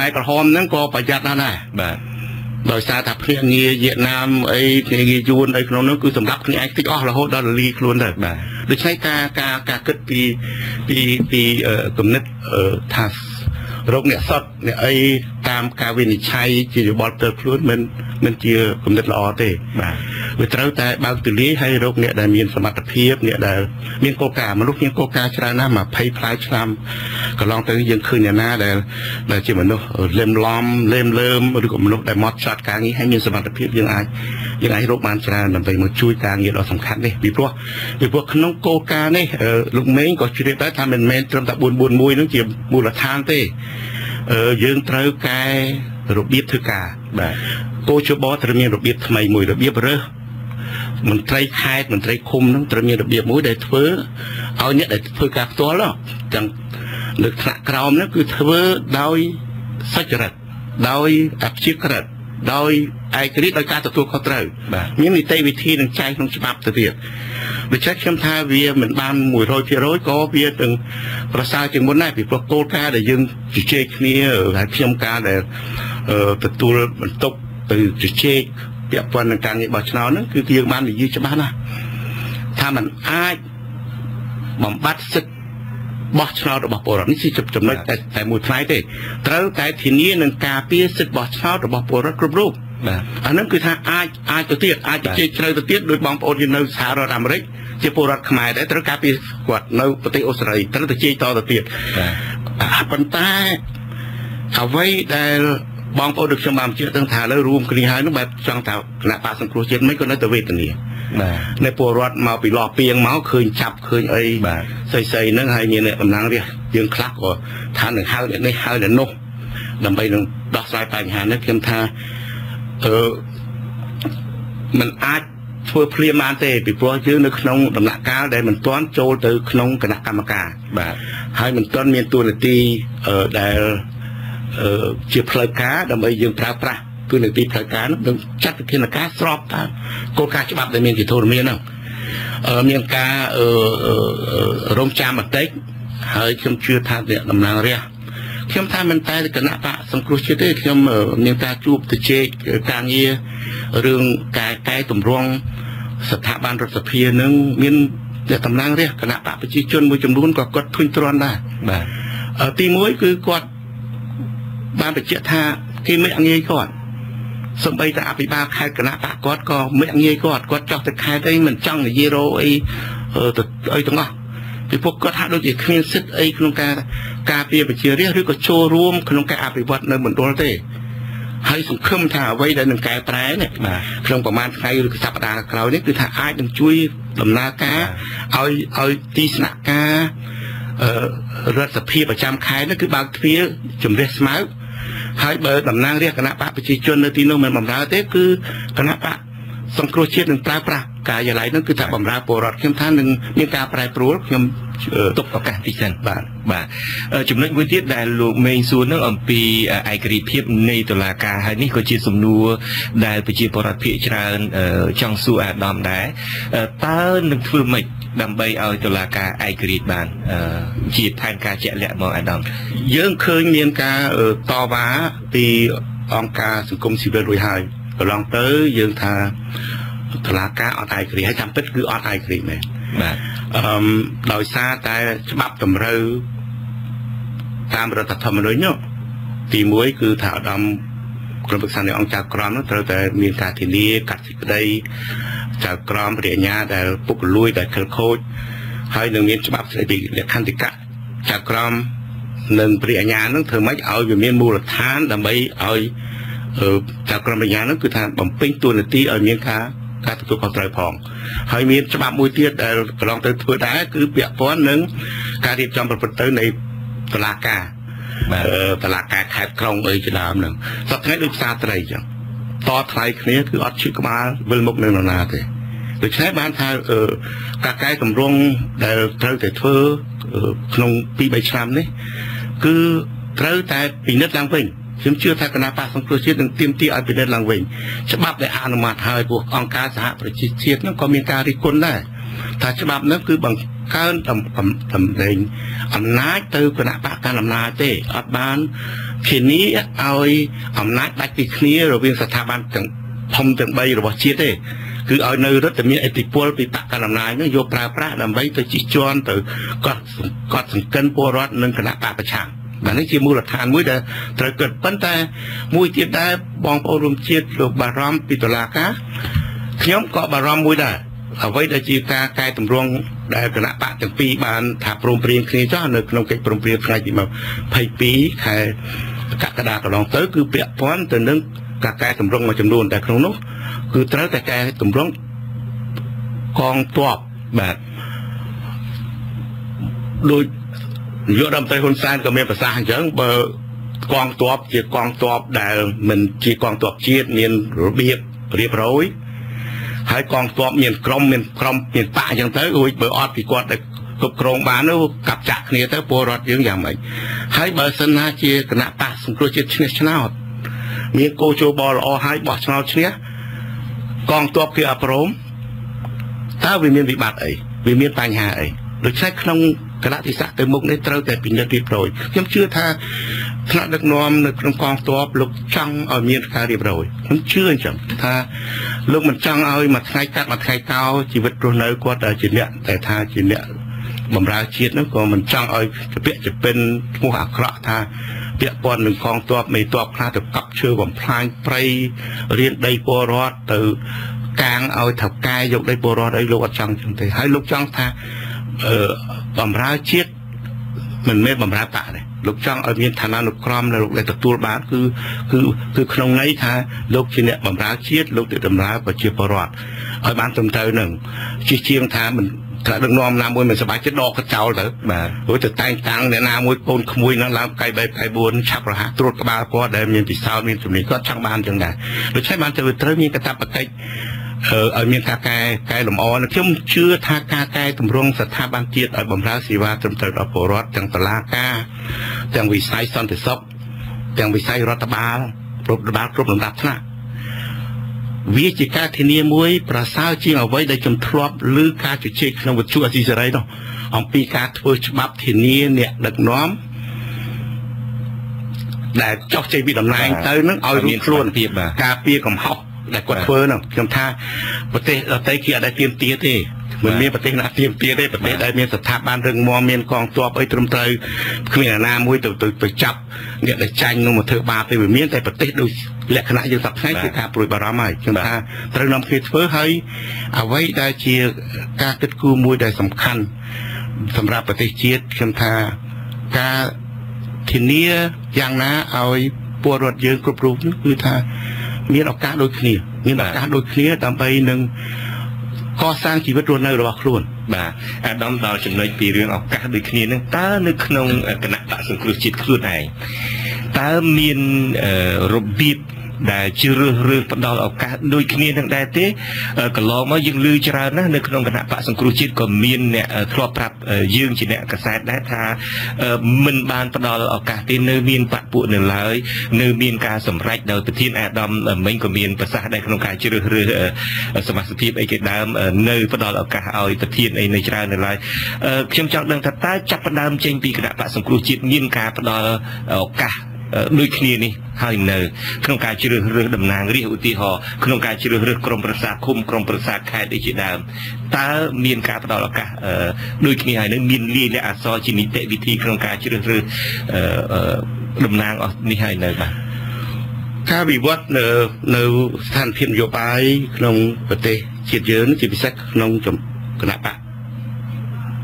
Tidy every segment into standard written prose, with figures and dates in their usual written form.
นายประหอมนั้นก็ประหยัดนะแบบโดยซาถับเพียงเงี้ยเวียดนามไอ้เงี้ยยูนไอ้ขนมนั้นคือสำหรับนี่ไอ้ติ๊กอ้อเราโหดเราลีกล้วนเลยแบบโดยใช้การเกิดปีกำเนิดทัสโรคเนี่ยสดเนี่ยไอ้ตามการวินิจฉัยจีบอลเติร์คล้วนมันเจอกำเนิดละออเต้เวลาแต่บางตุลีให้โรคเนี่ยได้มีสมรรถเพียบเนี่ยได้มีโกกามาลุกมีโกกาชราหน้ามาไพ่พลายชรามก็ลองแต่ยังคืนเนี่ยหน้าได้จีเหมือนเนาะเล่มล้อมเล่มเลิ่มหรือกับมนุษย์ได้มอดช็อตการงี้ให้มีสมรรถเพียบยังไงโรคมันชราหนึ่งไปมาช่วยการงี้เราสำคัญเลยวิบวักขนมโกกาเนี่ยลุงเม้งก็ช่วยได้ทำเป็นเม้งตรมตะบุญมวยนั่งจีบุรธานเต้ยืนเท้ากายรูปเบียดเท้ากาโกชบอตระเมียรูปเบียดทำไมมวยรูปเบียดเร่อมันไตรคายมันไตรคมนั่งตระเมียรูปเบียดมวยได้เท้อเอาเนี่ยได้เท้ากาตัวแล้วจังหลักฐานกล่าวนั่นคือเท้อดาวสัจจ์ดาวอับชิกระดาวไอกริดดาวกาตัวเขาเท้อมีในใจวิธีนั่งใจนั่งฉบับเตียดโดยเช็คเชื่อมท่าเวียเหมือนบานมวยโรยเพียโรยก็เวียตึงประสาจึงบนหน้าผิดประโกกาได้ยืนจุเชกนี่หลายเชื่อมกาได้ประตูมันตกตื่นจุเชกเปียกวันการเงียบชนาวนั่นคือเพียงบานหรือยืดชบ้านนะถ้ามันอ้ายบำบัดสึกบอชนาวดอกบัวนี่สิจบน้อยแต่มวยไทยเตะเท้าไก่ทีนี้นั่งกาเปียสึกบอชนาวดอกบัวรักกรุ๊ปอันนั้นคือทางอาจจะเตี้ยอาจจะเจริญเตี้ยโดยบางประเทศในสหรัฐอเมริกาเจโปรัฐขมายได้ตระการปีกวดในประเทศออสเตรเลียตระการเจต่อเตี้ยปัญตาเอาไว้ได้บางประเทศชมบัมเชื่อตั้งฐานแล้วรวมคดีหายนึกแบบจังแถวขณะป่าสังครูเช็ดไม่ก็น่าจะเวทนี่ในโปรัฐมาปีหลอกเปียงเมาคืนจับคืนไอ้ใส่นั่งไฮเนี่ยเนี่ยกำลังเรียกยังคลักกว่าฐานหนึ่งห้าเนี่ยในห้าเนี่ยโน่ดำไปหนึ่งดอกสายไปหาเนี่ยเพียงทามันอาจเพื่อเพลียมาเตะปีพรอยชื่อในขนมดำหนักก้าวได้มันต้อนโจตือขนมกระนักกรรมการให้มันต้อนเมียนตัวในตีได้เจียเพลก้าดำไปยืนพระประตัวในตีเพลก้าต้องจัดขึ้นในก้าสอบตามโกกาฉบับในเมียนจิตโทรเมียนเมียนการ่มจามัดเต็กให้เชื่อมเชื่อทานเนี่ยดำนางเรียเชื่อมท่ามันตายกันนะปะสังครุชเตเชื่อมเนียงตาจูบตะเจกกางเยเรื่องกายกายตุ่มรองสถาบันรัฐเพียนึงมีนจะตำนางเรียกกันนะปะประชาชนมวยจำนวนก็กดพื้นตรอนได้ตีมวยคือกดบ้านตะเจกท่าที่ไม่เงี้ยก่อนสมัยตาปีบาคายกันนะปะกดก็ไม่เงี้ยก่อนกดจับตะคายได้เหมือนจังเยโรไอตะไอตรงอ่ะที่พวกก็ท่าโดยเฉพาะเครื่องเซตไอขนมกาเปียไปเชียร์เรียกหรือก็โชว์รวมขนมกาอาบิวัตในเหมือนโดนเตะให้ส่งเครื่องท่าไว้ในหนึ่งกายแปรเนี่ยขนมประมาณใครหรือสัปดาห์เราเนี่ยคือท่าไอ้ดึงจุ้ยดำนากาเอาตีสนาการัศพีประจำคายนั่นคือบางทีจุ่มเรสมาร์ทให้เบอร์ดำนางเรียกคณะปะไปเชียร์จนในที่โน้มมันบำราเตะคือคณะปะสังครุเชียร์หนึ่งปลาปลากายไหลนั่นคือท่าบำราโปรดเข้มท่านหนึ่งมีการปลายปลุกเข้มตกอากาศที่ฉันบ่าจุดนั้นวิธีได้ลูกเมย์ส่วนนั่งอมปีไอกรีเพียบในตลาดกาให้นี่ก็เชื่อสมนัวได้ไปเชื่อปรพิจารณ์จังสูอาดอมได้ตาหนึ่งฟื้นไม่ดำไปเอาตลาดกาไอกรีบานจีบทางการเจริญมองอาดอมเยอะเคยเมียนกาต่อว้าตีองกาสังคมสิบเอ็ดรวยหายลองเตอเยอะทาตลาดกาออดไอกรีให้จำเป็นคือออดไอกรีเนี่ยโดยซาแต่ฉบับตำรือตามรัฐธรรมนูญเนาะตีมวยคือถ่าดำกรมประชาในองค์จากกรมนั่นแต่มีการที่นี้กัดสิกได้จากกรมเรียนญาแต่ปุกลุยแต่เคลโคดให้หนึ่งมีฉบับเสด็จเรียกขันติกะจากกรมหนึ่งเรียนญานั่นเธอไม่เอาอยู่มีมูลฐานแต่ไม่เอาจากกรมเรียนญานั่นคือถ่าบ่มปิ้งตัวในตีเอาเมียค้าการตัวคอนไตรพองให้มีฉบับมวยเตี้ยแต่ลองเติมเพื่อได้คือเปียกฟ้อนหนึ่งการรีบจำประพฤติในตลาดกาขายครองเอจิรามหนึ่งสักไงดูซาไตรจังต่อไตรนี้คืออัดชื่อมาเวลมกหนึ่งนาทีโดยใช้บ้านทางกาไก่สำรองแต่เท่าแต่เธอขนมปีใบชามนี่คือเท่าแต่ปีนัดลังเวงฉันเชื่อทางคณะป่าสังคมเชื่อถึงเตรียมที่อันเป็นเรื่องลังเวงฉบับในอนุมาไทยพวกองค์การสหประชาชาตินั้นก็มีการริกรได้ ถ้าฉบับนั้นคือบังเกินตำความตำเองอำนาจตือขณะปะการอำนาจเต้อับบ้านทีนี้เอาอำนาจได้ปีนี้เราเป็นสถาบันจังพมจังใบหรือว่าเชี่ยเต้คือเอาในรถจะมีไอติปัวปีปะการอำนาจนั่งโยปลาพระนำใบตัวจีจวนตัวก็สังเกตปัวรถนั่งขณะปะประชาแต่ในที่มูลฐานมุ้ยแต่ถ้าเกิดปั้นแต่มุ้ยเจี๊ยได้บองปอรมเจี๊ยหรือบารอมปิตลากะย้อมเกาะบารอมมุ้ยได้เอาไว้ได้จีตากายตำรวจได้ขณะปะจังปีบานถาปรมเปลี่ยนคลีจ้าเนื้อขนมเก็บปรมเปลี่ยนใครจีมาไผ่ปีใครกักกระดาษกระดองเต๋อคือเปียป้อนแต่เนื้อกากายตำรวจมาจำนวนแต่ขนมนกคือแต่แต่กายตำรวจกองตัวแบบโดยยอดดำใจคนซานก็มีภาษาเยอะเบอร์กองตัวจีกองตัวได้เหมือนจีกองตัวจีเนียนเบียบเรียบร้อยหายกองตัวเนียนกลมเนียนกลมเนียนป่าอย่างเต้อุ้ยเบอร์ออดปีกอดแต่กบโครงบ้านนู้กับจักรเนี่ยเต้ปวดรอดอย่างอย่างไรหายเบอร์สนาจีขณะป่าสงครามจีชนะชนะมีโกโจบอลอหายบอชนะชนะกองตัวคืออภรมถ้าวิมีวิบัติไอวิมีปัญหาไอโดยใช้ขนมคณะที่สักเต็มมุกในเต้าแต่ปีนเรียบร้อยยังเชื่อท่าคณะนักนอมในกองตัวลูกจังเอาเมียคาเรียบร้อยยังเชื่อจังท่าลูกมันจังเอามาไงกัดมาไงเกาชีวิตรุ่นน้อยกว่าแต่จีเนี้ยแต่ท่าจีเนี้ยบำราเชียดนั่นก็มันจังเอาจะเปียจะเป็นผู้หักเคราะห์ท่าเปียปอนหนึ่งกองตัวไม่ตัวพลาดกับเชื่อผมพลายไปเรียนได้ปวดรอดแต่กลางเอาถักกายยกได้ปวดรอดไอ้ลูกจังจังแต่ให้ลูกจังท่าบำราเชียดมันไม่บำราปะเลยลูกจ้างเอาเมียนฐานะลูกครอมแล้วลูกเลยตะตัวบ้านคือขนมไงท่าลูกชิ้นเนี่ยบำราเชียดลูกเดือดบำราประเชียบประหลอดเอาบ้านตมเตยหนึ่งชี้เชียงท่ามันถ้าดังนอมน้ำมวยมันสบายจะดอกกระเจ้าเลยโอ้ยจะแต่งตังเนี่ยน้ำมวยปนขมุยน้ำลำไก่ใบไผ่บัวชักระหัตตรวจกระบาเพราะได้เมียนปีเสาเมียนจุ่มนี้ก็ช่างบ้านจังได้เราใช้บ้านจะเตยมีกระตับกระไกเอาเมียกากายกายหลมอ่อนเชื่อมเชื่อทากากายตำรวจสถาบันเกียรติบำราศีวาตำรวจอภรสจังตลาดก้าจังวิสัยสันติศพจังวิสัยรัฐบาลครบลำดับนะวิจิกาเทเนียมวยประสาวจีเอาไว้ได้จำทรวบลือกาจุเชกนวัตชัวสิจะไรเนาะอมปีกาทวฉบับเทเนียเนี่ยดักน้อมแต่จอกใจบิดำนายเตยนั่งเอาเมียคล้วนกาเปียของเขาแต่กดเฟ้อเนาะจำท่าประเทศเราไต่เกียร์ได้เตรียมเตี้ยเต้เหมือนมีประเทศนะเตรียมเตี้ยได้ประเทศได้เมียสถาบันเรื่องมอเมียนกองตัวไปตรมเตยขึ้นหน้ามวยตัวจับเนี่ยได้จังลงมาเถอะบาไปเหมือนเมียนแต่ประเทศดูและคณะยังสับให้คือการปลุกบารมีจำท่าตรึงนำเกียร์เฟ้อให้เอาไว้ได้เชียร์การติดกู้มวยได้สำคัญสำหรับประเทศเชียร์จำท่าการทีนี้ยังนะเอาปวดรถเยอะกรุบกรุบคือท่ามีอากาศโดยเคลียร์มีอากาศโดยเคลียร์ตามไปหนึ่งก็สร้างชีวิตรวนในระหว่างครุ่นแบบดอมดาวจำเลยปีเรื่องอากาศโดยเคลียร์นั่งตาในขนมขณะตัดสังครุจิตครุ่นไหนตามีนรบบีบได้ชื่อเรื่องประดาวอากาศโดยเคลียร์นั่งได้เตะกลอมายังลือจรานะในขนมขณะตัดสังครุจิตก็มีนเนี่ยครอบปรับยื่นจีเนี่ยกระแสได้ท่ามันบานประดาวอากาศที่เนื้อมีนปะปุเนื้อเลยเนื้อมีนการสำรัยดาวประเทศแอดอมมันก็มีนภาษาได้ขนมการชื่อเรื่องสมัครสถิตไอเกดามเนื้อประดาวอากาศเอาประเทศไอเนื้อจราเนื้อเลยเชื่อมจับดังทัดตาจับประดามเจงปีขณะตัดสังครุจิตมีนการประดาวอากาศโดยเคลียร์นี่ให้เนอขนมการเชื่อเรื่องดำนางเรียกอุติหอขนมการเชื่อเรื่องกรมประสาทคุ้มกรมประสาทคายได้จีดามตาเมียนการประดอลกะโดยเคลียร์นั้นมีนลีและอัศจินิเตวิธีขนมการเชื่อเรื่องดำนางนี่ให้เนอบ้างข้าวิวัฒน์เนอท่านเพียรโยบายขนมปเตจิตเยอะจิตวิสักขนมจมกระปะ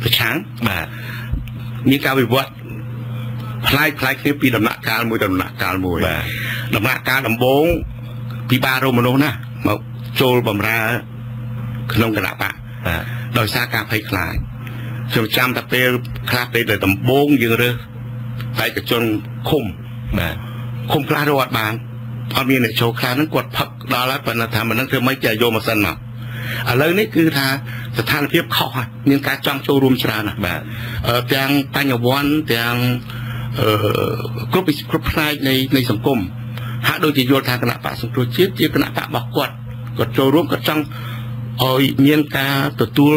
ประช้างบ่ามีการวิวัฒน์คล้ายคล้ายคือปีดำหนักการมวยดำหนักการมวยดำหนักการดำบงปีบาโรมโนนะมาโจลบำราขนมกระดาปะโดยซาการไพ่คลายจำจำตะเปรคลาเปรเดือดดำบงยังเรือไปกับจนคมคลาโรดบานเอามีในโชว์คลานั้นกดพักดาลัดปนธรรมนั้นคือไม่ใจโยมสันหนักอะไรนี่คือทาสถานเพียบเข้ามีการจ้องโจรุมชรานะแตงปัญญาวันแตงครบครบคลายในสังคมหาโดยที่โยธาคณะปะสังคมชีพที่คณะปะบอกกดโจร่วมกับจังเอาเมียนกาตัว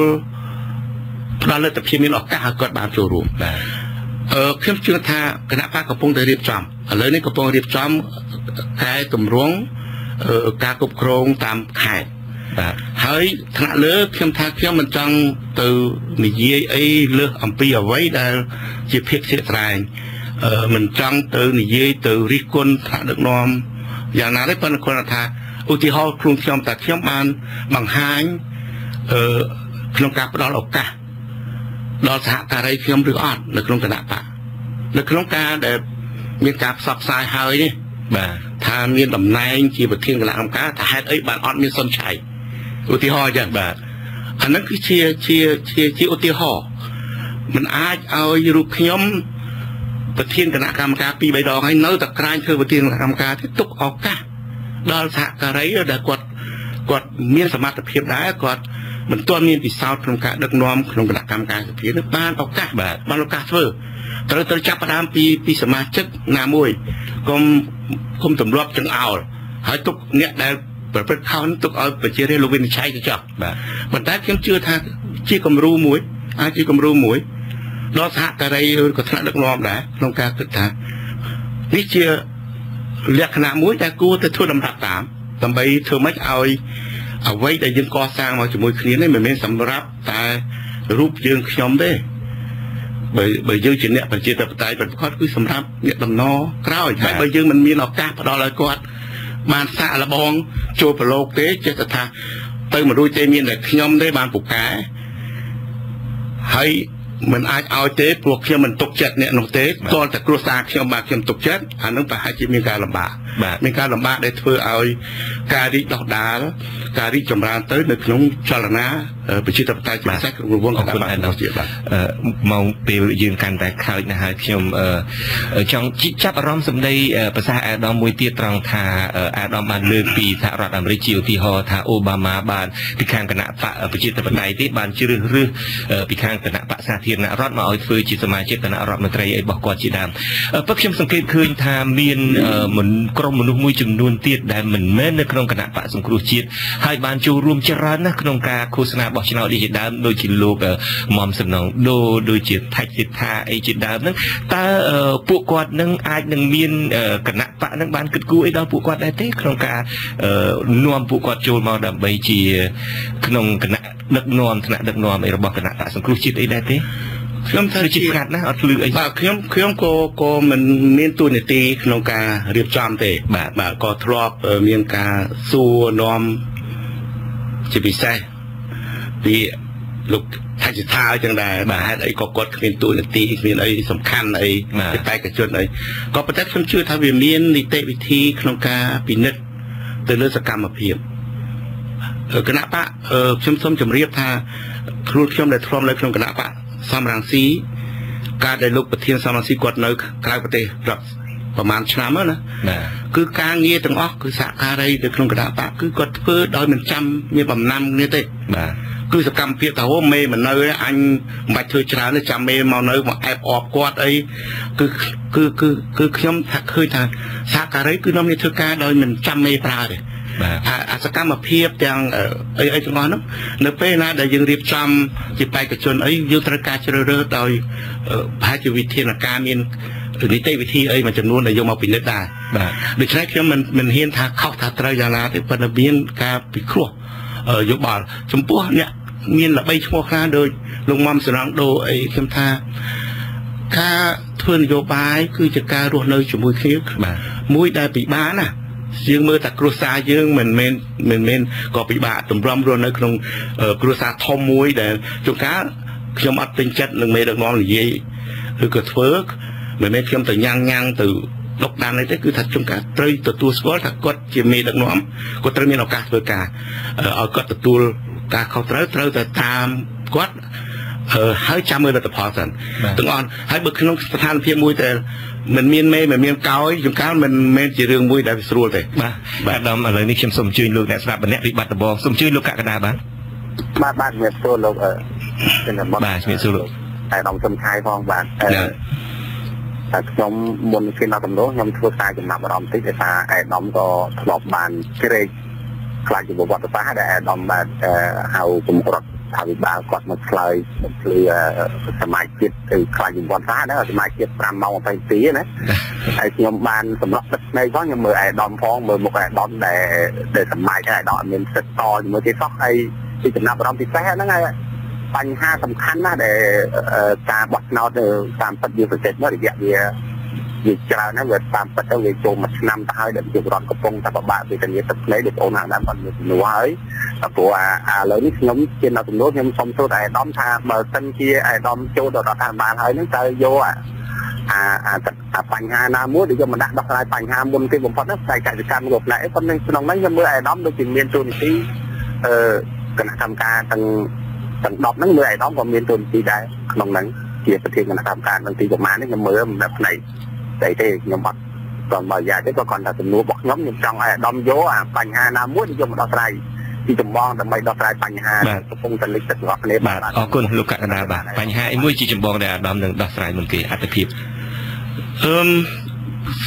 เราเลือกแต่เพียงมีหลอกกาก็บางจูรูเข้มชื่อท่าคณะภาคกระพงได้เรียบจำเลยนี่กระพงเรียบจำใครตุ่มร้องกากรุบโครงตามไข่เฮ้ยขณะเลือกเข้มท่าเข้มมันจังตือมีเยี่ยไอเลือกอัมพีเอาไว้ได้จีเพชรเสียใจมันจังตือมีเยี่ยตือริกลขณะเลือกนอมอย่างนั้นได้เป็นคนท่าอุทิศคลุงเข้มแต่เข้มอันบางหางขนมกาปลาหลอกกาเราสะการเชื่อมหรืออดในขนมกระดาษปะในขนมกาเด็บมีการสับสายหายนี่ทานมีลำไนจีบเทียนกระดาษกาถ้าให้ไอ้บานอดมีส้นชัยอุติหอยอย่างแบบอันนั้นคือเชียอุติหอมันอาจเอารูปเชื่อมเทียนกระดาษกรรมกาปีใบดองให้เนื้อตะกร้าเชื่อเทียนกระดาษกรรมกาที่ตุกออกกาเราสะการเด็บกดมีสมาธิเพียบได้กดมันตัวนี้ติดสาวขนมกาดักน้อมขนมกระดาษกรรมการเพียรบ้านเอากะแบบบ้านเอากะเฟื่อแต่เราจับประดามปีสมาชิกนามวยกลมตุ่มรอบจังเอาหายตุกเนี่ยได้เปิดเข้านั้นตุกเอาไปเจริญลูกวินใช้จับแบบมันได้เพียงเชื่อทางชี้กำรูมวยชี้กำรูมวยรอสะอะไรก็ถนัดดักน้อมได้ขนมกาติดทางนี่เชื่อเรียกขณะมวยแต่กูจะทุ่มลำดับตามทำไมเธอไม่เอาไว้แต่ยังก่อสร้างมาจมูกนี้นี่เหมือนเป็นสำรับแต่รูปยังขยมได้ใบยืดจีเนี่ยปัจเจกปัจจัยเป็นข้อคือสำรับเนี่ยลำน้อเกล้าใช่ใบยืดมันมีหลอกกาพอดอลกอดบานซาละบองโจปโลกเตเจตธาเติมมาดูเจมีแต่ขยมได้บานปุกแก่ให้มันอาจเอาเจ๊ปลวกเขียวมันตกเจ็ดเนี่ยนกเต๊ตอนแต่กลัวซาเขียวมาเขียวตกเจ็ดอันนั้นไปให้จีมีการลำบากมีการลำบากได้เธอเอาการดิดอกดาลการดิจำรานเต้ในขนมชาลนะไปชี้ตับไตจีแซกรวมของการเราเสียบมองไปยืนกันแต่คราวนะฮะเขียวจังจิจับร้อมสมได้ภาษาแอดอมมวยเตี้ยตรองทาแอดอมบานเลือปีทารัฐอเมริกิวที่ฮอทาโอบามาบานพิการคณะปะไปชี้ตับไตที่บานชื่อเรื่องพิการคณะปะซาเทียนรอดมาเอาฟื้นจิตสมาชิกคณะรัฐมนตรีไอ้บอกกอดจีดามพระเขียมสังเกตคืนทามีนเหมือนกรมมนุษย์มวยจุนนวลเตี้ยได้เหมือนแม่ในขนมคณะปะสงครูจิตให้บานจูรวมจรานะขนมกาโฆษณาบอกชนะดีจิตดามโดยจิตลูกมอมสนองโดยจิตไทยจิตทาไอ้จิตดามนั้นตาปวกกอดนั่งอายนั่งมีนคณะปะนั่งบานกึดกู้ไอ้ดาวปวกกอดได้เต้ขนมกานวมปวกกอดจูมาดับใบจีขนมคณะดักนวมคณะดักนวมไอ้ระบบคณะปะสงครูจิตไอ้ได้เต้เครื่องทำจิตกัดนะอัดลือไอ้บ่าเครื่องโกมันเน้นตัวในตีขนมกาเรียบจำเตะบ่าก็ทรอบเมียงกาซัวนอมจะปีไซปีลูกทายจิตท้าจังได้บ่าไอ้ก็กดเมียนตัวในตีเมียนไอ้สำคัญไอ้ไปกระชวนไอ้ก็ประจักษ์ชื่อทำเวียนเมียนในเตะวิธีขนมกาปีนึกเตะเลือดกรรมมาเพียบคณะปะชมจำเรียบท่าครูชมได้ทรอมเลยขนมคณะปะสามรังสีการได้ลุกประเทียนสามรังสีกดเนื้อกลายประเทศรับประมาณชนะมั้งนะคือการเงี้ยต่างออกคือสะการอะไรเด็กน้องกระดาษปะคือกดเพื่อโดยมันจำมีบำนำเนี่ยเต้คือสกรรมเพียงแต่ว่าเมย์มันเนื้ออันบัดเธอชนะเนี่ยจำเมย์มาเนื้อมาแอบออกกอดไอ้คือเขี้ยมถักเคยทางสะการอะไรคือน้องเนี่ยเธอการโดยมันจำเมย์ปลาเลยอาสกรรมมาเพียบอย่างไอ้ตรงนั้นเนเป้นะได้ยังรีบจำจิตไปกับชนไอ้ยุทธการเจริญโดยพระจิวิเทนการมีนิเตวิธีไอ้มันจำนวนในยมเอาปินเล็ดได้โดยใช้เพียงมันเห็นทางเข้าทางตรายาลาที่ปนเบียนการปิดครัวยกบอลชมพูเนี่ยมีนละใบชั่วคราโดยลงมั่มสนองโดยไอ้คำท่าค่าทวนโยบายคือจะการรวดเลยจมูกคิ้วมุ้ยได้ปีบ้าน่ะยื่นมือแต่กรุษายื่นเหมือนก่อปีบะตุ่มร่ำรวนในขนมกรุษาทอมมวยแต่จงก้าเขียมอัดเป็นจัดหนึ่งเมตรน้องหรือยี่คือกระเทือกเหมือนเมฆเขียมแต่ย่างแต่ดอกดานในแต่คือถัดจงก้าเตยตัวสกอตถัดกดเจมีดักน้อมกดเตยมีดอกกาเตยกาเอากดตัวกาเขาเตยแต่ตามกดให้จำมือแต่พอสันต้องอ่อนให้บุคคลสถานเพียงมวยแต่มันมีนเมย์มันมีนเกาอีกอย่างนั้นมันเมย์จีเรื่องมวยได้สรุปเลยมาแบบดำอะไรนี่เข้มสมชื่นลูกเนี่ยสำหรับเนี่ยริบัตบองสมชื่นลูกกะกระดาบ้างบ้านเมียโซลูกเป็นแบบบ้านเมียโซลูกแต่ดำสมชายฟองบ้านแต่น้องบนขึ้นมาตรงโน้นน้องทั่วตายจนหนักดำติดใจตาไอ้ดำก็ถลอกบานที่เลยคลายจากบทบาทตาได้ดำแบบเอาผมกรด าวิบากกอดมันคลายเคลียสมัยเก็บคลายอยู่บนฟ้าได้สมัยเก็บรำมองไปตีนะไอ้ยมบานสำหรับในก็ยังมือไอ้ดอนพองมือหมกไอ้ดอนแต่เดี๋ยวสมัยไอ้ดอนมันเสร็จต่ออยู่มือที่ซอกไอ้ที่จะนับรำที่แท้นั่นไงปัญหาสำคัญนะแต่การบดนอเดือดตามปัจจุบันเสร็จเมื่อเดียร์ยิ่งจะนะเวทตามปัจจุบันโจมมันนำท้ายเดินจุดร้อนกระพงแต่บะบะเป็นอย่างนี้ตั้งแต่เด็กโอนหางด้านบนหนูไว้ตัวเลยนี่น้องเจนเราถึงรู้ยังสมตัวไอ้ดอมทางเบอร์เซนที่ไอ้ดอมโจดเราทางบ้านให้นั่งใจโย่ปัญหาหน้ามือเดี๋ยวมันดักดักอะไรปัญหาบนที่ผมพอดใส่ใจการหลบไหนคนนึงน้องไม่ยังมือไอ้ดอมโดยจิตเมียนจุนที่ขณะทำการตั้งดอกนั่งมือไอ้ดอมก็เมียนจุนที่ได้น้องนั้นเกี่ยวกับเรื่องการทำการบางทีออกมาเนี่ยเมื่อแบบไหนใจเท่ยมบัดตอนบ่ายใหญ่ที่ก็ก่อนถ้าถึงนู้บอกน้องยังจังไอ้ดอมโย่ปัญหาหน้ามือที่ยมดักอะไรที่จมบองแต่ไม่ดอกลายปัญหาก็คงจะเล็กจัดล็อกเล็บบาทอ๋อคุณลูกกระดาบาทปัญหาไอ้มุ้ยจีจมบองแต่ดอมหนึ่งดอกลายมันเกี่ยอัตภิบ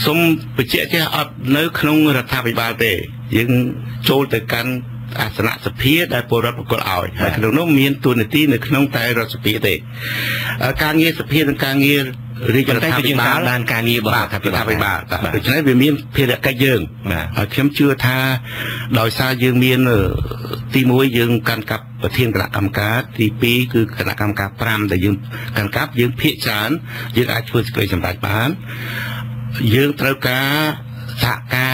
สมปเจเจอัดเนื้อขนมรัฐบาลเตยยังโจลแต่กันอาสนะสเปียได้โปรดประกอบเอาขนมน้องมีนตัวในที่ในขนมไตรสเปียเตยการเงี้ยสเปียเป็นการเงี้ยรีจันทร์เป็นการด้านการเงี้ยบาทเป็นการบาทเพราะฉะนั้นเป็นมีนเพลกระเยิงเข้มชื่อท่าดอยซาเยิงมีนตีมวยเยิงการกับเทียนกระดามการตีปีคือกระดามการปรามแต่ยังการกับยังพิจารณ์ยังอาชีพเกษตรสัมปทานยังตระก้าสะก้า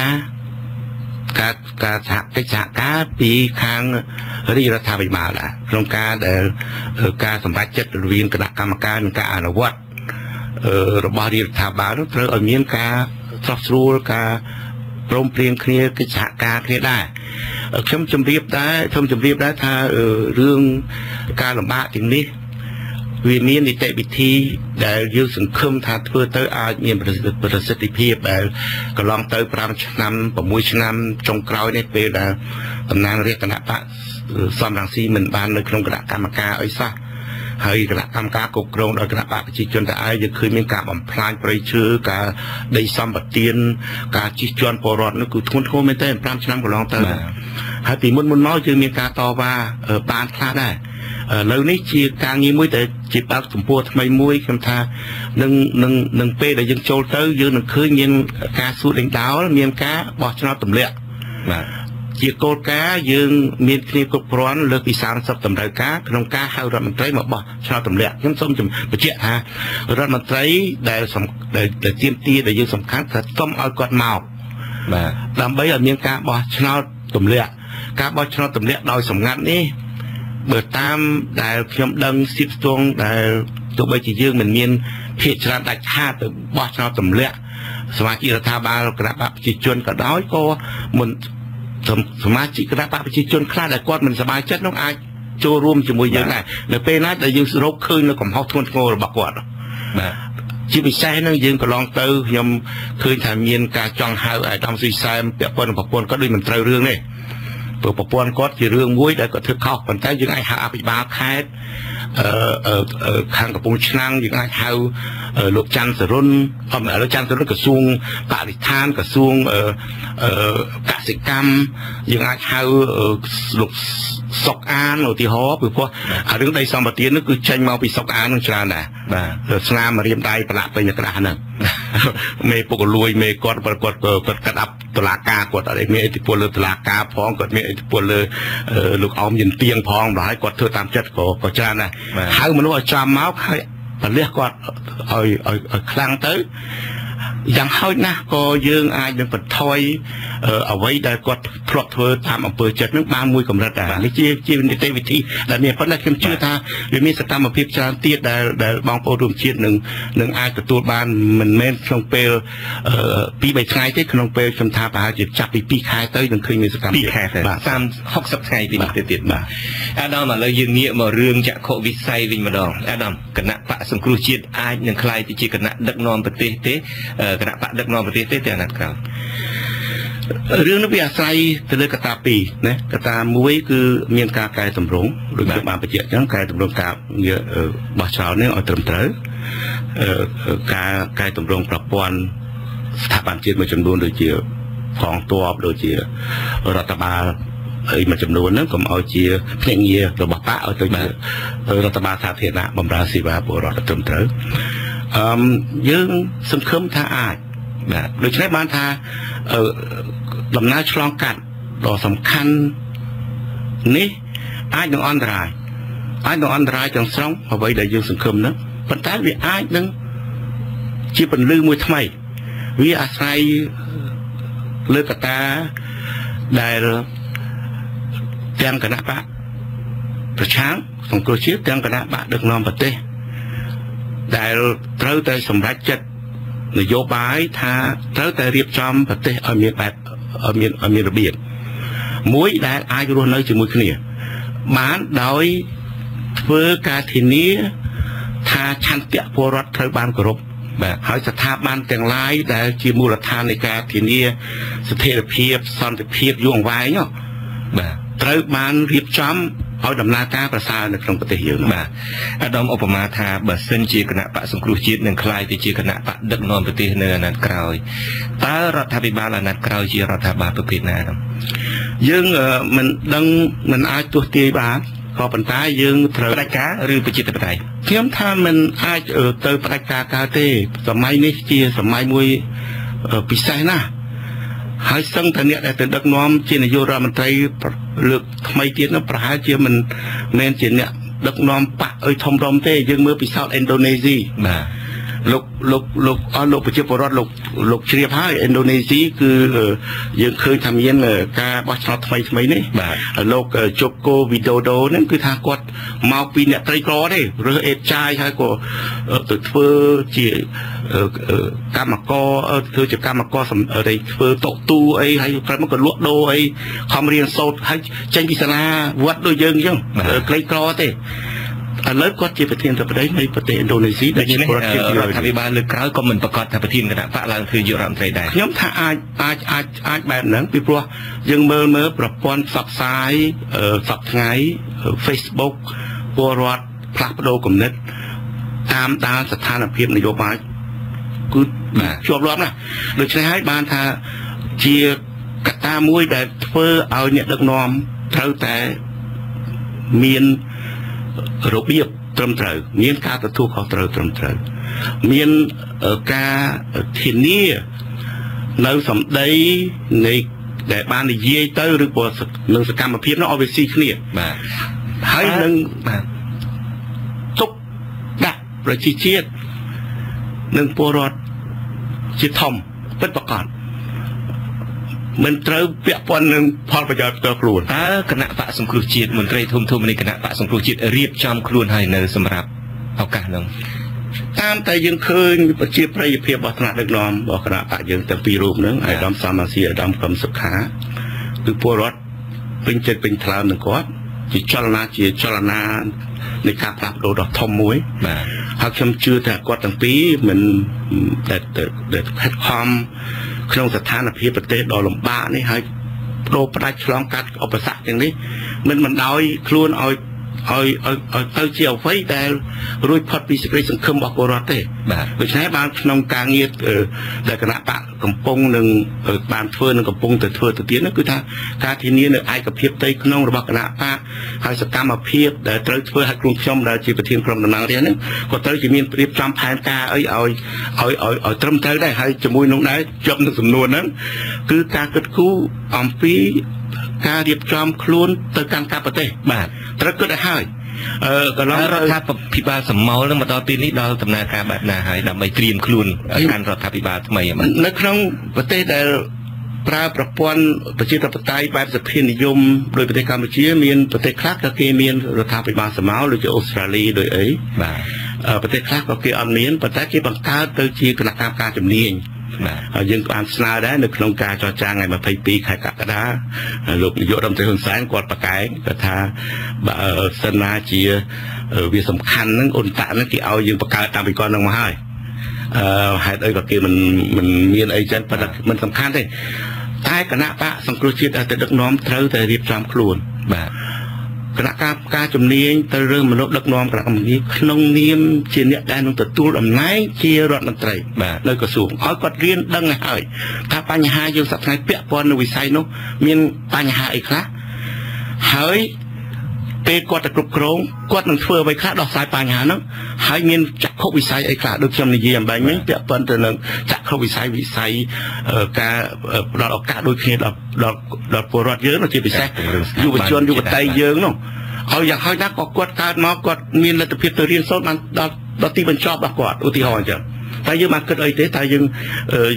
การสะไปสะก้าปีครั้งรีรัฐบาลมาละโครงการการสัมปทานจัดเรียนกระดามการการอนุวัตระบาดรีรัฐบาลตระเมียนการทรัพย์รูการโปร่งเปลี่ยนเคลียร์กิจการเคลียร์ได้ช่ำจำเรียบได้ช่ำจำเรียบได้ถ้าเรื่องการลำบากอย่างนี้วิมีนิเตปิธีได้ยืดสังคมทางเพื่อเตออาเมียนประสิทธิภาพได้กำลังเตอปรามชนำประมุยชนำจงกล่าวในเปรย์ตำนานเรียกกันว่าสามรังสีเหมือนบ้านเลยโครงกระดากรรมการอิสระเฮ้ยกระทำการกบกรงโดยกระปะจิจวนแต่อายยังเคยมีการบัมพลายปริชื่อการได้ซ้ำบัดเตียนการจิจวนปรอดนั่นคือทุนโคไม่เต้นพรามชนะของรองเตอร์หาตีมุนมุนน้อยจึงมีการต่อว่าปานคลาได้แล้วนี่จีการงี้มุ้ยแต่จีบเอาสมบูรณ์ทำไมมุ้ยคำท่าหนึ่งเป้แต่ยังโจลเตอร์ยังหนึ่งเคยมีการสู้เด้งดาวมีการบอชนะตุ่มเลี้ยจีโกลกายังมีคลิปกบร้อนเลือกอีสานสับตำไรกาขนมกาเฮารัฐมนตรีมาบอกชาวตำเลียยังส้มจุ่มประเจี๊ยฮะรัฐมนตรีได้สมได้เตรียมตีได้ยังสำคัญแต่ต้มเอากอดเมาดำใบอันเมียงกาบอกชาวตำเลียกาบอกชาวตำเลียโดยสำคัญนี่เบิดตามได้ขยมดังสิบตวงได้ตัวใบจีเยื่อเหมือนเมียนเพชรราชดัชชาติบอกชาวตำเลียสมาชิกรัฐบาลกระบะจีจวนก็ด้อยก็มันสมาชิกคณะปฏิชนคลาดแต่ก้อนมันสบายชัดน้องอายโจรวมจมูกเยอะไงแต่เป็นนัดแต่ยืนรบคืนแล้วก็มองทวนโง่บักกวดชีวิตใช้นั่งยืนก็ลองเตยยมคืนถ่ายเมียนการจองหาไอ้ดำซีไซม์เปียกปนผักปนก็ด้วยมันเตยเรื่องนี่ตัวผักปนก็ที่เรื่องวุ้ยแต่ก็เธอเข้าปันใจยังไงหาอภิบาลคล้ายข้างกับปูชนังยังไงหาหลบจันทร์สรุนทำอะไรจันทร์สรุนกระซุงปาริธานกระซุงกสิกรรมยังไงหาหลบสกอานหรือที่ฮอปหรือพวกเรื่องใดสมบัตินั่นคือเชงมาไปสกอานนั่นชนะนะชนะมาเรียมได้ประหลาดไปอย่างกระนั้นเมย์ปกรวยเมย์กอดกระดับตลาดกากดอะไรเมย์ติปวนเลยตลาดกาพร้องกดเมย์ติปวนเลยลูกอมยืนเตียงพร้องหลายกดเธอตามจัดก็ชนะนะหาเหมือนว่าจามเมาส์ใครแต่เรียกกอดเอาคลังเตยยังเฮานะก็ยืงอายยังปัดถอยเอาไว้ได้ก็พลอดเธอตามอำเภอจัดนึกบ้ามวยกับระดับนี่จีเป็นเตวิธีแต่เนี่ยเพราะนั่นคือชื่อท่าหรือมีสตาร์มาพิจารณ์เตี้ยได้บางโปรดุมเชียดหนึ่งอายกับตัวบ้านมันแม่นขนมเปลปีใบไทรที่ขนมเปลชมทาปาจิตจับปีคายเตยหนึ่งเคยมีสตาร์ปีคายแต่ตามฮอกสับไทรที่มันติดมาอาดอมเรายืงเนี่ยมาเรื่องจะโควิดไซวินมาดองอาดอมคณะปะสมครูเชียดอายยังคลายที่จีคณะดักนอมปฏิเตกระปะดักนอมประเทศเตะนัดครับเรื่องนักวิทยาศาสตร์จะเลือกกระตาปีนะกระตามวยคือเมียนกากายสำรองหรือกระบาประเจกยังกายสำรองกาเยอะบ่อชาวเนี่ยเอาเติมเติมกายสำรองปรับปวนสถาบันเชื้อมาจำนวนโดยเจียของตัวโดยเจียรัฐบาล มาจำนวนนั้นก็มาเอาเชียเพียงเงียเราบอกป้าเอาตัวมารัฐบาลสาธารณะบำราศิวาบุรอดตุ่มเต๋อยืงสังคมท่าอาจนะโดยใช้บ้านท่าลำน้าชลองกัดต่อสำคัญนี่อาจต้องอันตรายอาจต้องอันตรายจังสองเอาไว้ได้ยืงสังคมนะปัญหาวิอาจนั้นจีเป็นลืมมวยทำไมวิอาศัยเลือกตาได้เตียงกระนาบะประช้างส่งโกชิเตียงกระนาบะดึกนอนปะเต้ได้เท่าแต่สมรักจัดนโยบายท่าเท่าแต่เรียบจำปะเต้เอาเมียแปดเอาเมียระเบียดมวยได้อายุรุ่นน้อยจมูกเหนียวบ้านโดยเพื่อการที่นี้ท่าชันเตะพัวรัดเท่าบ้านกรบแบบหายสถาบันแต่งร้ายแต่จีมูลธานในการที่นี้สเตอร์เพียบซอนเตอร์เพียบย่วงไว้เนาะแบบเติมมันรีบจ้ำเอาดำนาตาประสานในกรงปฏิหิวแบบอาดอมอุปมาธาแบบเส้นจีคณะปะสงครุจิตหนึ่งคลายตีจีคณะปะดักนอนปฏิเนรนัดกรอยตารัฐบิบาลนัดกรอยจีรัฐบาลประเพณนั้นยังมันดังมันอาตัวตีบาขอปัญหายังเติมประกาหรือปจิตปฏิเทียมท่ามันอาจเติมประกาคาเต้สมัยนี้จีสมัยมวยปิศาจนะหายสังทานเนี่ยแต่ดักน้อมจีนโยรามันไตรเลือกทำไมเจียนประหารเจียมันเมนจีนเนี่ยดักน้อมปะเอ้ยทอมรอมเต้ยังเมื่อปิศาจอินโดนีเซียลกเอาลกปจิตปรอดลกเชียร์พายอินโดนีเซียคือยังเคยทำยันการบัชรทำไมนี่ลกโจโกวิโดโดนั่นคือทางกดมาปีเนี่ยไตรกรอได้เรือเอจใจใช่ก็ตัวเฟอร์จีกามกอเธอจะกามกอสำอะไรเฟอร์ตกตูไอ้ให้ใครมันก็ลวดโดไอ้คำเรียนโซดให้เจนพิศนาวัดโดยยังไตรกรอได้อันเลิกก็จีประเทศแต่ประเทศไม่ประเทศอินโดนีเซียได้ยินไหมเราทำวิบาลหรือคล้ายก็มันประกอบทางประเทศกันนะพระลานคือยุโรปไทยได้ย้อมถ้าอาจแบบนั้นพี่พวกยังเมื่อปรับปอนสับสายสับไงเฟซบุ๊กบัวรอดพลักประโดกเน็ตตามตาสถานภิบนโยบายกูชอบรอบนะโดยใช้ให้บ้านท่าเจียกตามวยแบบเฟอร์เอาเนี่ยดักนอมเท่าแต่เมียนรูปแบบตรมเต๋อมีนการตะทุกข์เขาเต๋อตรมเต๋อมีนการที่นี่ในสมได้ในแต่บ้านในเย่เต๋อหรือว่าหนังสกัมมาเพียบนั่นเอาไปซีขี้ให้หนังตุกดักประชิดเชียดหนังปวดจิตทอมเป็นประกอบมันเติมเปียปนหนึ่งพอประจำตัวครูนคณะปะสงครูจิตมันเตยทุ่มในคณะปะสงครูจิตเรียบจำครูนให้ในสำหรับเอาการลงตามแต่ยังเคยประชีพประยเพียบวัฒนธรรมน้อมบอกคณะปะยังแต่ปีรูปนึงไอ้ดำสามาเสียดำคำสุขาคือพวกรถเป็นเจ็ดเป็นทรามหนึ่งก้อนจิตชลนาจิตชลนาในการปรับโดดทอมมวยหากคำชื่อแต่ก้อนต่างปีมันแต่คัดความเครื่องสถานอภิปรายดอลลมบ้านี่ให้โรปราชลองกัดเอาประสาทอย่างนี้มันเอาครูนเอาเจียวไฟแต่รุ่ยพอดปีสกรีสังคมบอกว่าเต้โดยใช้บางนองกลางเงียดแต่กระปะกำปงหนึ่งบางเฟื่องกำปงแต่เฟื่องแต่เตี้ยนั่นคือการที่นี้เนี่ยไอ้กับเพียบเต้ขนมระบากระปะให้สกัมมาเพียบแต่เต้เฟื่องให้กลุ่มชมเราจีประเทศกรมนางเรียนนั่นก็เต้จะมีเรียบจำแผนการเอาตรมเต้ได้ให้จมูกน้องได้จำในสำนวนนั้นคือการกระคู่อ่อมปีการเรียบจำครูนเต้การประเทศบาทตระกูลได้ให้ก็ร้องรัฐพิบาลสมเมาแล้วมาตอนปีนี้เราทำนาคาบัดนาหายดำไปเตรียมครูนการรัฐพิบาลทำไมมันในครั้งประเทศได้ปราบประปวนประชิดประทัยแบบสเปนนิยมโดยประเทศกัมพูชาเมียนประเทศคลาสก็คือเมียนรัฐพิบาลสมเมาหรือจะออสเตรเลียโดยเอ๋ยประเทศคลาสก็คืออเมียนประเทศที่บังคับเตอร์จีกระทำการจำเนียงยังอ่านสนาได้ในโครงการจอจางไงมาไทยปีขายกะกระดาหลบโยดมใจคนสายกอดปากไก่กระทาสนาเจียวิสำคัญนั้นอุนตะนั้นที่เอายังประกาศตามไปก่อนลงมาให้หายเอ้ยก็คือมันมีไอ้เจนประดับมันสำคัญได้ใต้คณะปะสังครุจิตแต่ดักน้อมเท่าแต่รีบจำครูนคณะการจำเนียงแต่เริ่มมนุษย์ดักน้อมกระทำนี้ขนมเนียมเจียนเนี่ยได้นองตัดตู้ลำไนเจียรดมันไตรเลยกระสูงอ้อยกอดเรียนดังไงเอ้ยถ้าปัญหาอยู่สักไงเปียปอนวิสัยนุมีปัญหาอีกละ หายเปรกวาดตะกรุบโครงกวาดหนังเฟือไปฆ่าดอกสายปานหาเนาะหายเมียนจักรวิสัยไอ้กระดูกจำในเยี่ยมใบเมียนเปียปันแต่หนึ่งจักรวิสัยวิสัยการเราออกกระดูกเขียดเราปวดรอดเยอะเราจีบไปแทะอยู่กับชวนอยู่กับไตเยอะเนาะเขาอยากให้นักกวาดการมากวาดเมียนเราจะพิจารณาโซนมันเราตีมันชอบกวาดอุทิหอนจ้ะแต่ยังมาเกิดไอ้เต้แต่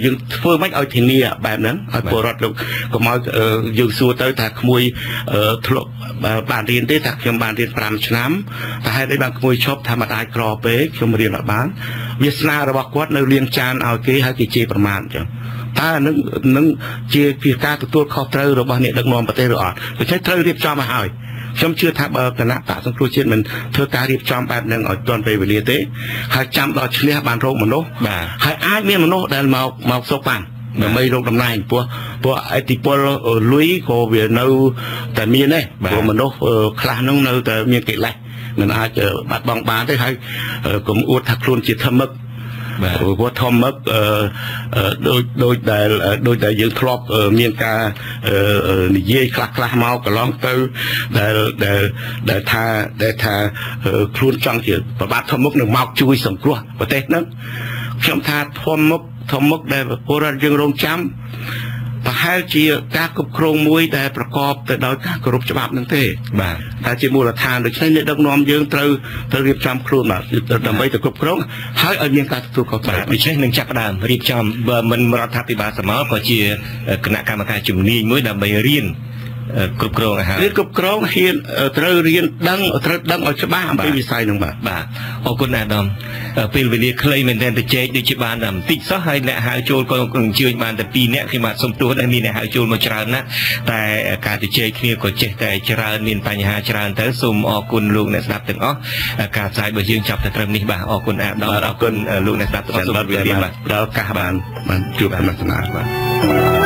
ยังเฟื่องไม่เอาทีนี้แบบนั้นไอ้ปวดรอดลงก็มายังสู้แต่ถักมวยถลบบานเรียนเต้ถักยังบานเรียนปรามชนะแต่ให้ได้บางมวยชอบทำมาได้กรอบเป๊ะยังมาเรียนแบบบ้านเวียดนามระบกวัดในเรียงจานเอาเกยให้กี่เจประมาณจ้ะถ้านึงเจพิการตัวข้อเท้าระบาดเนี่ยดังนอนประเทศเราอ่อนแต่ใช้เท้าเรียบจอมมาหายช่ำเชื่อทับคณะป่าสังคมเช่นมันเธอการรีบจอมแบบนึงอดตอนไปเวลีเตะหายจำเราเชื่อบ้านโรคมันโนหายอ้ายเมียมันโนแต่เมาโซปังไม่โรคดำนายปัวไอติปัวลุยโควิดนู้แต่เมียเนี่ยปัวมันโนคลาน้องนู้แต่เมียเกล็ดไรมันอาจจะบาดบางบาดได้ให้กลมอวดทักครูนจิตทำมึกว่าทอมมักโดยแต่ยังครอบเมียนกาเย่คลักคลาเมากระล้องเตอแต่ทาครูนจังเถิดประบาททอมมักหนึ่งเมาช่วยสมกลัวประเทศนั้นช่างทาทอมมักได้โบราณยังลงจำแต่ให้เจียกากบโครงมวยแต่ประกอบแต่โดยการกรุบฉบับนั่นเท่แต่เจียมูลธานโดยใช้เนื้อดำน้อมยืงเตอรีบจำครูน่ะดำไปแต่กรุบโครงให้เอาเงินการถูกเขาไปไม่ใช่หนึ่งจักรดานรีบจำว่ามันรัฐบาลที่บาสมาก็เชื่อคณะกรรมการจุ่มนี้มุ่ยดำไปเรียนกรุบโครงฮะเรียนกรุบโครงเรียนเรียนดังเอาชบ้าไปวิสัยหนึ่งบ่าเอาคนอาดอมเป็นวิธีเคลย์เหมือนแต่เจ๊ดิจิบาลดำติดซะให้เนี่ยหาโจรก็เชื่อมาแต่ปีเนี้ยขึ้นมาสมตัวได้มีเนี่ยหาโจรมาจรานะแต่การติดเจ๊ขึ้นก็เจ๊แต่จราเนียนปัญหาจราแต่สมเอาคนลูกเนี่ยสับถึงอ๋อการสายบริยังจับแต่เติมนี่บ่าเอาคนอาดอมเอาคนลูกเนี่ยสับแต่สมบัติวิธีบ่าแล้วกาบานมันจูบมันสง่าบ่า